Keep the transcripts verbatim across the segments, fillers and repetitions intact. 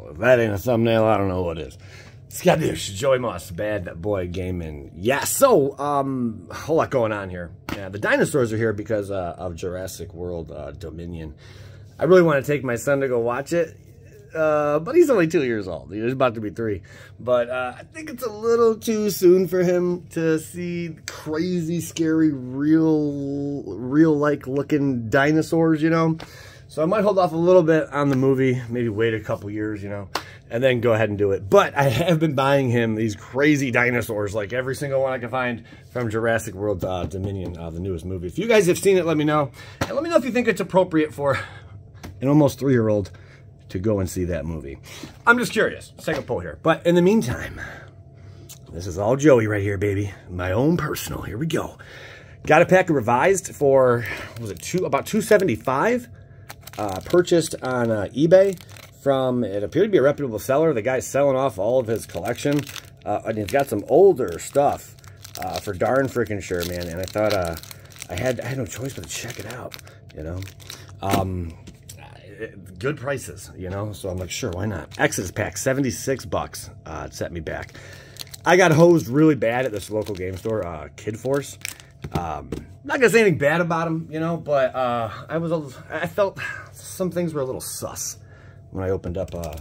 Well, if that ain't a thumbnail, I don't know what is. Scadoosh, Joey Moss, Bad Boy Gaming. Yeah, so, um, a whole lot going on here. Yeah, the dinosaurs are here because uh, of Jurassic World uh, Dominion. I really want to take my son to go watch it, uh, but he's only two years old. He's about to be three. But uh, I think it's a little too soon for him to see crazy, scary, real, real-like looking dinosaurs, you know? So I might hold off a little bit on the movie, maybe wait a couple years, you know, and then go ahead and do it. But I have been buying him these crazy dinosaurs, like every single one I can find from Jurassic World uh, Dominion, uh, the newest movie. If you guys have seen it, let me know. And let me know if you think it's appropriate for an almost three-year-old to go and see that movie. I'm just curious. Second poll here. But in the meantime, this is all Joey right here, baby. My own personal. Here we go. Got a pack of Revised for, what was it, two about two seventy-five? Uh, purchased on uh, eBay from, it appeared to be a reputable seller. The guy's selling off all of his collection. Uh, and he's got some older stuff uh, for darn freaking sure, man. And I thought uh, I had I had no choice but to check it out, you know. Um, it, good prices, you know. So I'm like, sure, why not? Exodus pack, seventy-six bucks. Uh, it set me back. I got hosed really bad at this local game store, uh, Kid Force. Um, I'm not gonna say anything bad about him, you know, but uh, I was a, I felt some things were a little sus when I opened up uh,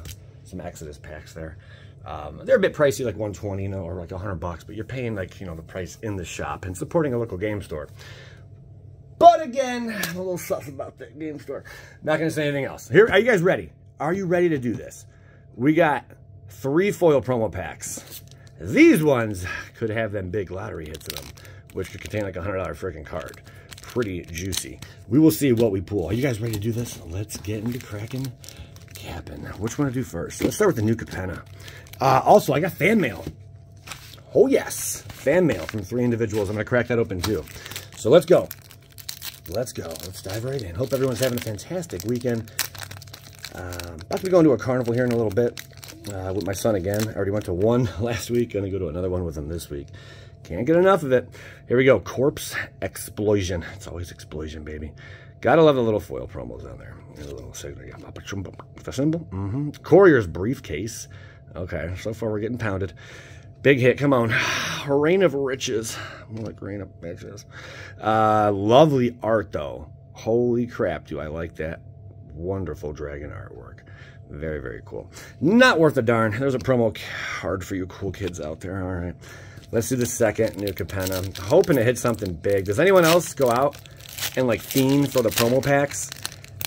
some Exodus packs there. Um, they're a bit pricey, like one twenty, you know, or like a hundred bucks, but you're paying like, you know, the price in the shop and supporting a local game store. But again, I'm a little sus about that game store. Not gonna say anything else. Here, are you guys ready? Are you ready to do this? We got three foil promo packs. These ones could have them big lottery hits in them, which could contain like a hundred dollar freaking card. Pretty juicy. We will see what we pull. Are you guys ready to do this? Let's get into cracking capping. Which one to do first? Let's start with the New Capenna. Uh, also, I got fan mail. Oh yes, fan mail from three individuals. I'm gonna crack that open too. So let's go. Let's go. Let's dive right in. Hope everyone's having a fantastic weekend. Um, about to be going to a carnival here in a little bit uh, with my son again. I already went to one last week. Gonna go to another one with him this week. Can't get enough of it. Here we go. Corpse Explosion. It's always explosion, baby. Gotta love the little foil promos on there. The little signal. The symbol. Mm-hmm. Courier's Briefcase. Okay, so far we're getting pounded. Big hit. Come on. Reign of Riches. More like Reign of Bitches. Uh, lovely art, though. Holy crap, do I like that. Wonderful dragon artwork. Very, very cool. Not worth a darn. There's a promo card for you cool kids out there. All right. Let's do the second New Capenna. I'm hoping to hit something big. Does anyone else go out and like fiend for the promo packs?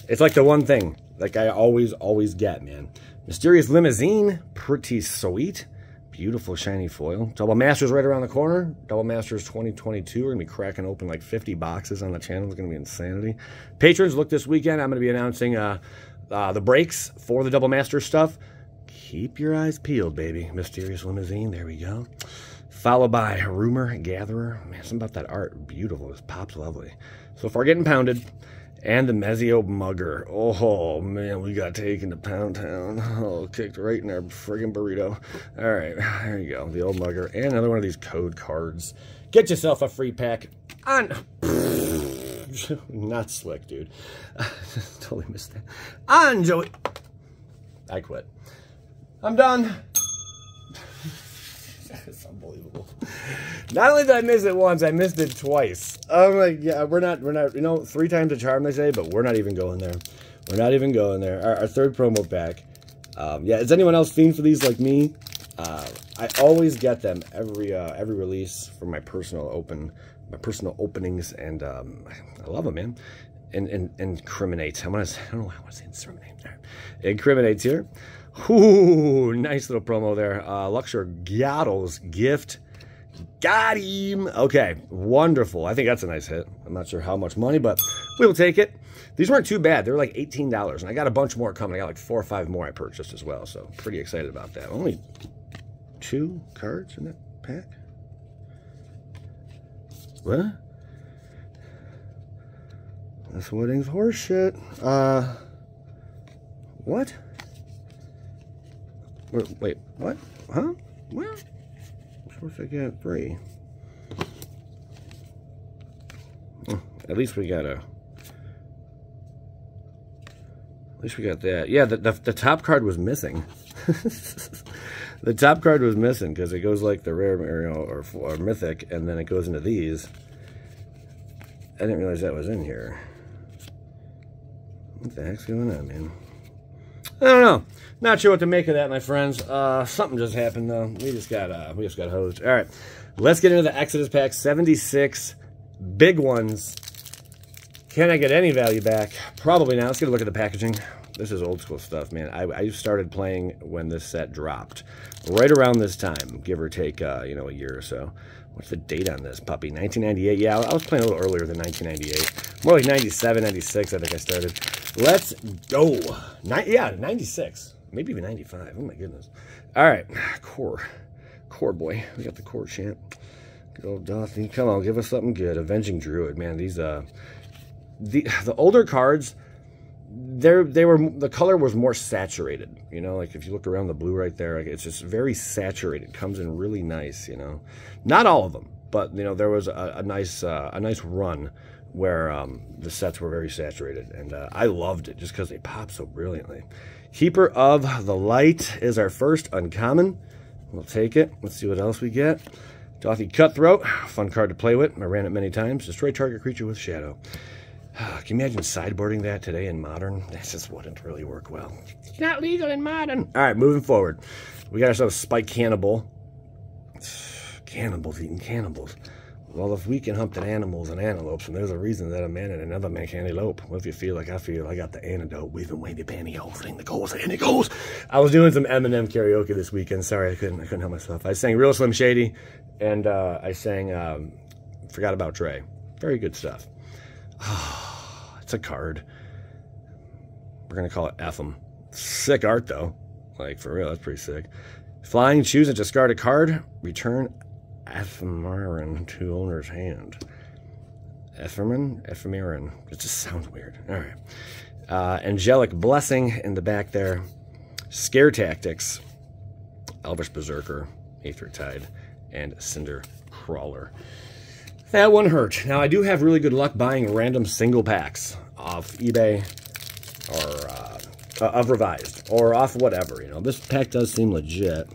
It's like the one thing like I always, always get, man. Mysterious Limousine, pretty sweet. Beautiful shiny foil. Double Masters right around the corner. Double Masters twenty twenty-two. We're gonna be cracking open like fifty boxes on the channel. It's gonna be insanity. Patrons, look this weekend. I'm gonna be announcing uh, uh, the breaks for the Double Masters stuff. Keep your eyes peeled, baby. Mysterious Limousine, there we go. Followed by Rumor Gatherer. Man, something about that art. Beautiful. This pop's lovely. So far getting pounded. And the Mezio Mugger. Oh, man, we got taken to Pound Town. Oh, kicked right in our friggin' burrito. All right, there you go. The old mugger. And another one of these code cards. Get yourself a free pack on... Not slick, dude. Totally missed that. On, Joey. I quit. I'm done. It's unbelievable. Not only did I miss it once, I missed it twice. Oh my god, we're not, we're not, you know, three times a charm they say, but we're not even going there. We're not even going there. Our, our third promo pack. Um, yeah, is anyone else fiend for these like me? Uh, I always get them every uh, every release for my personal open, my personal openings, and um, I love them, man. And and incriminate. I want to. I don't know why I want to say incriminate. Incriminates here. Ooh, nice little promo there. Uh, Luxor Giattle's Gift. Got him. Okay, wonderful. I think that's a nice hit. I'm not sure how much money, but we'll take it. These weren't too bad. They were like eighteen dollars, and I got a bunch more coming. I got like four or five more I purchased as well, so pretty excited about that. Only two cards in that pack? What? That's Wooding's horseshit. Uh, what? Wait, what? Huh? What? Of course I got three. At least we got a... At least we got that. Yeah, the, the, the top card was missing. The top card was missing because it goes like the rare, you know, or, or mythic, and then it goes into these. I didn't realize that was in here. What the heck's going on, man? I don't know. Not sure what to make of that, my friends. Uh, something just happened, though. We just got uh, we just got hosed. All right, let's get into the Exodus pack. seventy-six big ones. Can I get any value back? Probably not. Let's get a look at the packaging. This is old school stuff, man. I, I started playing when this set dropped. Right around this time, give or take, uh, you know, a year or so. What's the date on this puppy? nineteen ninety-eight. Yeah, I was playing a little earlier than nineteen ninety-eight. More like ninety-seven, ninety-six, I think I started. Let's go. Ni yeah, ninety-six. Maybe even ninety-five. Oh, my goodness. All right. Core. Core boy. We got the core champ. Good old Dothy. Come on, give us something good. Avenging Druid. Man, these... uh. The, the older cards, they're, they were the color was more saturated, you know, like if you look around the blue right there, like it's just very saturated, comes in really nice, you know, not all of them, but you know, there was a, a nice uh, a nice run where um, the sets were very saturated, and uh, I loved it just because they pop so brilliantly. Keeper of the Light is our first uncommon. We'll take it. Let's see what else we get. Dothy Cutthroat, fun card to play with. I ran it many times. Destroy target creature with shadow. Can you imagine sideboarding that today in Modern? That just wouldn't really work well. It's not legal in Modern. All right, moving forward. We got ourselves Spike Cannibal. Cannibals eating cannibals. Well, if we can hump at animals and antelopes, and there's a reason that a man and another man can't elope. Well, if you feel like I feel, I got the antidote. We've been waving pantyhose, thing that goes, and it goes. I was doing some Eminem karaoke this weekend. Sorry, I couldn't, I couldn't help myself. I sang Real Slim Shady, and uh, I sang um, Forgot About Dre. Very good stuff. Oh, it's a card. We're going to call it Epham. Sick art, though. Like, for real, that's pretty sick. Flying, choose and discard a card. Return Ephemeron to owner's hand. Ephemeron? Ephemeron. It just sounds weird. All right. Uh, Angelic Blessing in the back there. Scare Tactics. Elvish Berserker, Aether Tide, and Cinder Crawler. That one hurt. Now, I do have really good luck buying random single packs off eBay or uh, uh, of Revised or off whatever. You know, this pack does seem legit.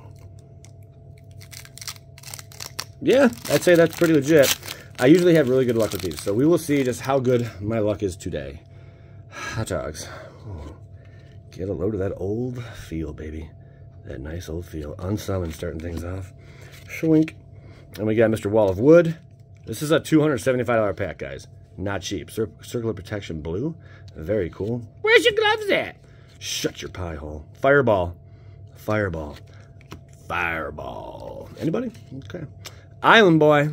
Yeah, I'd say that's pretty legit. I usually have really good luck with these, so we will see just how good my luck is today. Hot dogs. Ooh. Get a load of that old feel, baby. That nice old feel. Unsummon, starting things off. Shwink. And we got Mister Wall of Wood. This is a two hundred seventy-five dollar pack, guys. Not cheap. Cir circular Protection Blue. Very cool. Where's your gloves at? Shut your pie hole. Fireball. Fireball. Fireball. Anybody? Okay. Island Boy.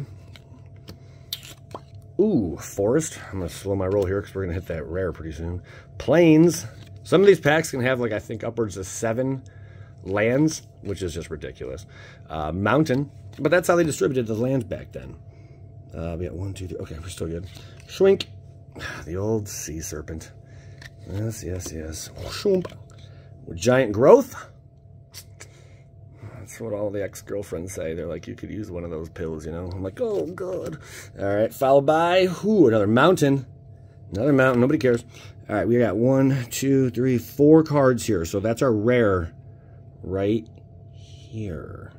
Ooh, Forest. I'm going to slow my roll here because we're going to hit that rare pretty soon. Plains. Some of these packs can have, like, I think upwards of seven lands, which is just ridiculous. Uh, mountain. But that's how they distributed the lands back then. Uh, we got one, two, three. Okay, we're still good. Shwink. The old sea serpent. Yes, yes, yes. Shwump. Giant growth. That's what all the ex-girlfriends say. They're like, you could use one of those pills, you know? I'm like, oh, God. All right, followed by, whoo, another mountain. Another mountain. Nobody cares. All right, we got one, two, three, four cards here. So that's our rare right here.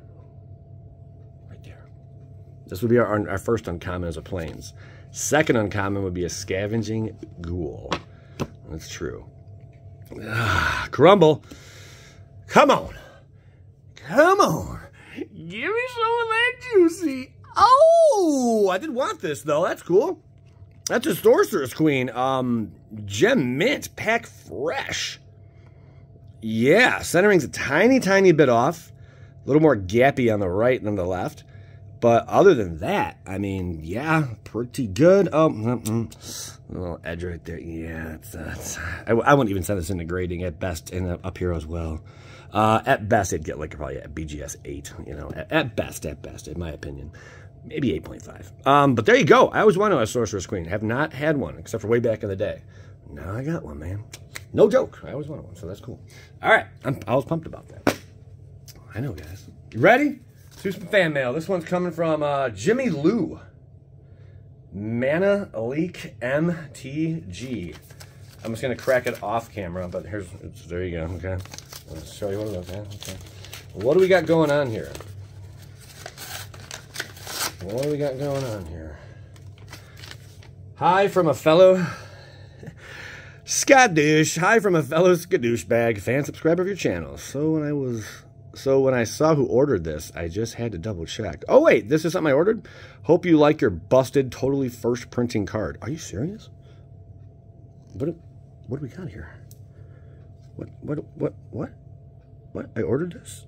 This would be our, our first uncommon as a Plains. Second uncommon would be a Scavenging Ghoul. That's true. Ah, Crumble. Come on. Come on. Give me some of that juicy. Oh, I did want this, though. That's cool. That's a Sorcerer's Queen. Um, Gem Mint. Pack Fresh. Yeah. Centering's a tiny, tiny bit off. A little more gappy on the right than the left. But other than that, I mean, yeah, pretty good. Oh, mm-mm. A little edge right there. Yeah, it's, uh, it's, I, I wouldn't even send this into grading at best, and up here as well. Uh, at best, it'd get like probably a B G S eight, you know, at, at best, at best, in my opinion. Maybe eight point five. Um, but there you go. I always wanted a Sorcerer's Queen. Have not had one, except for way back in the day. Now I got one, man. No joke. I always wanted one, so that's cool. All right. I'm, I was pumped about that. I know, guys. You ready? Do some fan mail. This one's coming from uh, Jimmy Lou. Mana Leak M T G. I'm just going to crack it off camera, but here's, it's, there you go, okay? I'll show you what it is, okay? okay? What do we got going on here? What do we got going on here? Hi from a fellow Scadoosh. Hi from a fellow Scadoosh bag fan subscriber of your channel. So when I was... So when I saw who ordered this, I just had to double check. Oh wait, this is something I ordered? Hope you like your busted, totally first printing card. Are you serious? What, what do we got here? What, what, what, what? What? I ordered this?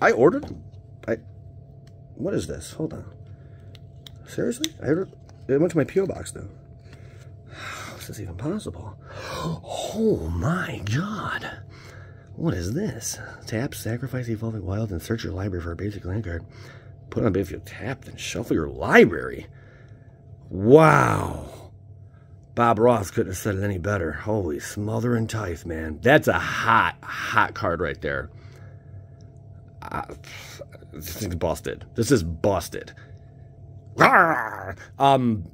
I ordered? I, what is this? Hold on. Seriously? I ordered, it went to my P O box though. How is this even possible? Oh my God. What is this? Tap, sacrifice Evolving Wilds, and search your library for a basic land card. Put it on battlefield tapped, and shuffle your library. Wow. Bob Ross couldn't have said it any better. Holy smother and tithe, man. That's a hot, hot card right there. Uh, this thing's busted. This is busted. Rawr! Um,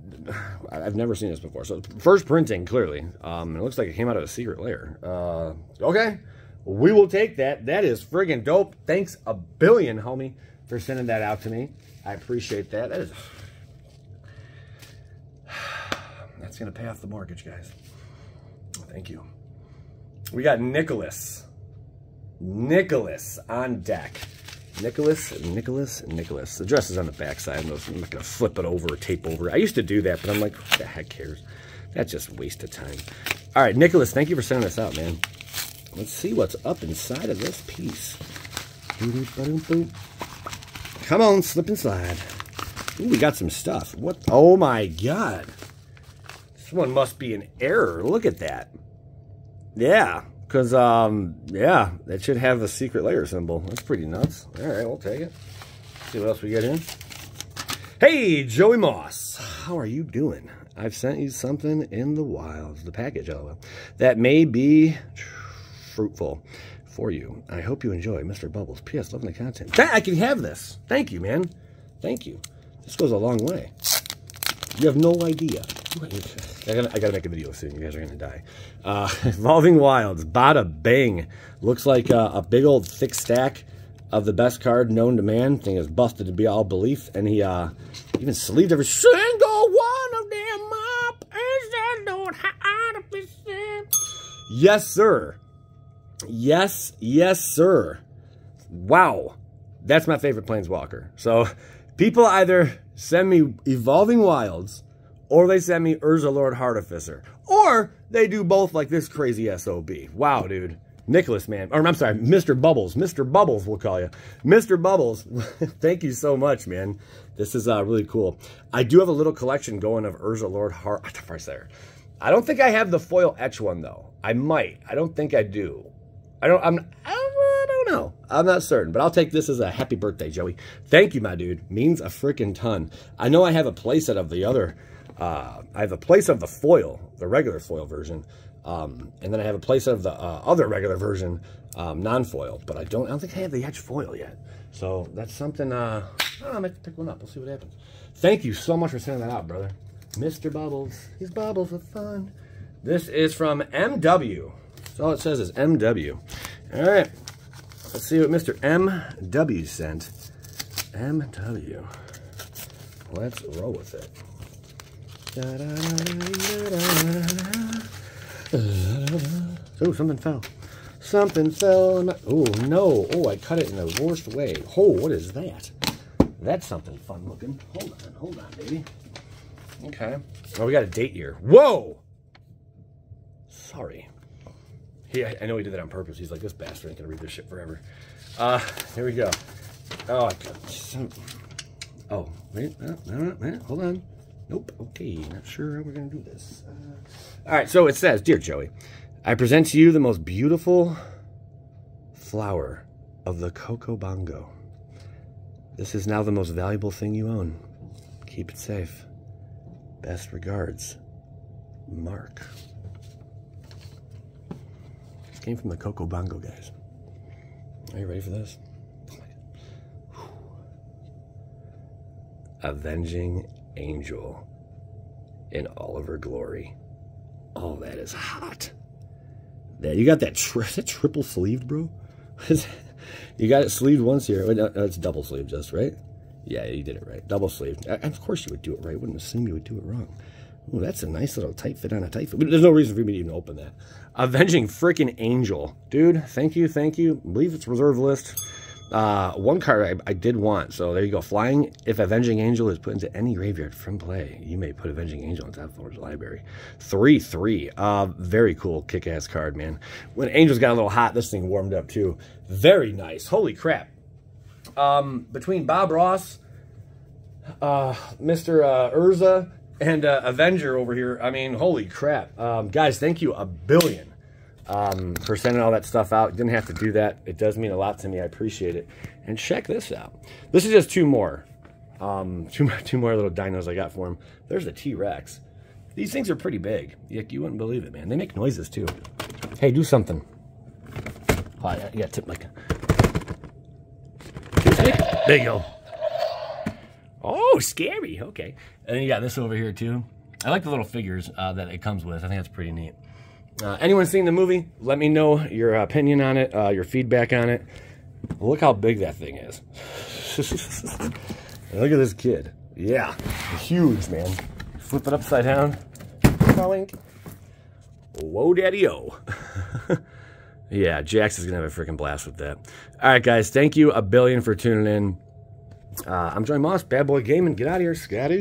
I've never seen this before. So, first printing, clearly. Um, it looks like it came out of a secret lair. Uh, okay. We will take that. That is friggin' dope. Thanks a billion, homie, for sending that out to me. I appreciate that. That is... That's going to pay off the mortgage, guys. Thank you. We got Nicholas. Nicholas on deck. Nicholas, Nicholas, Nicholas. The dress is on the backside. I'm not going to flip it over or tape over. I used to do that, but I'm like, what the heck cares? That's just a waste of time. All right, Nicholas, thank you for sending us out, man. Let's see what's up inside of this piece. Come on, slip and slide. Ooh, we got some stuff. What? Oh my God. This one must be an error. Look at that. Yeah, because, um, yeah, that should have a secret layer symbol. That's pretty nuts. All right, we'll take it. Let's see what else we get in. Hey, Joey Moss. How are you doing? I've sent you something in the wilds. The package, lol. That may be... fruitful for you. I hope you enjoy, Mister Bubbles. P S Loving the content. That, I can have this. Thank you, man. Thank you. This goes a long way. You have no idea. I gotta, I gotta make a video soon. You guys are gonna die. Uh, Evolving Wilds. Bada bang. Looks like uh, a big old thick stack of the best card known to man. Thing is busted to be all belief, and he uh, even sleeved every single one of them up. Urza Lord High Artificer. Yes, sir. Yes, yes, sir. Wow. That's my favorite Planeswalker. So people either send me Evolving Wilds or they send me Urza Lord High Artificer. Or they do both like this crazy S O B. Wow, dude. Nicholas, man. Or I'm sorry, Mister Bubbles. Mister Bubbles, we'll call you. Mister Bubbles, thank you so much, man. This is uh, really cool. I do have a little collection going of Urza Lord High Artificer. I don't think I have the foil etch one, though. I might. I don't think I do. I don't, I'm, I don't know. I'm not certain, but I'll take this as a happy birthday, Joey. Thank you, my dude. Means a freaking ton. I know I have a playset of the other, uh, I have a playset of the foil, the regular foil version, um, and then I have a playset of the uh, other regular version, um, non-foil, but I don't, I don't think I have the etch foil yet. So that's something, uh, I don't know, I might have to pick one up. We'll see what happens. Thank you so much for sending that out, brother. Mister Bubbles. These bubbles are fun. This is from M W. All it says is M W. All right, let's see what Mister M W sent. M W. Let's roll with it. Oh, something fell. Something fell. My... Oh, no. Oh, I cut it in the worst way. Oh, what is that? That's something fun looking. Hold on, hold on, baby. Okay. Oh, we got a date here. Whoa! Sorry. He, I know he did that on purpose. He's like, this bastard ain't gonna read this shit forever. Uh, here we go. Oh, I got some. Oh, wait, no, no, no, hold on. Nope, okay, not sure how we're gonna do this. Uh, all right, so it says, Dear Joey, I present to you the most beautiful flower of the Coco Bongo. This is now the most valuable thing you own. Keep it safe. Best regards, Mark. Came from the Coco Bongo, guys. Are you ready for this? Oh Avenging Angel in all of her glory. Oh, that is hot. There, you got that, tri that triple sleeved, bro? You got it sleeved once here. Wait, no, no, it's double sleeved just, right? Yeah, you did it right. Double sleeved. I, of course you would do it right. I wouldn't assume you would do it wrong. Oh, that's a nice little tight fit on a tight fit. There's no reason for me to even open that. Avenging freaking Angel. Dude, thank you, thank you. I believe it's Reserved List. Uh, one card I, I did want, so there you go. Flying, if Avenging Angel is put into any graveyard from play, you may put Avenging Angel into that floor's library. three three. Uh, very cool kick-ass card, man. When Angel's got a little hot, this thing warmed up, too. Very nice. Holy crap. Um, between Bob Ross, uh, Mister Uh, Urza, and uh, Avenger over here, I mean, holy crap. Um, guys, thank you a billion um, for sending all that stuff out. Didn't have to do that. It does mean a lot to me. I appreciate it. And check this out. This is just two more. Um, two, two more little dinos I got for him. There's the T-Rex. These things are pretty big. You, you wouldn't believe it, man. They make noises, too. Hey, do something. Oh, yeah, you got to tip my... There you go. Oh, scary. Okay. And then you got this over here, too. I like the little figures uh, that it comes with. I think that's pretty neat. Uh, anyone seen the movie? Let me know your opinion on it, uh, your feedback on it. Look how big that thing is. Look at this kid. Yeah. Huge, man. Flip it upside down. Whoa, daddy-o. Yeah, Jax is going to have a freaking blast with that. All right, guys. Thank you a billion for tuning in. Uh, I'm Joey Moss, Bad Boy Gaming. Get out of here, Scotty.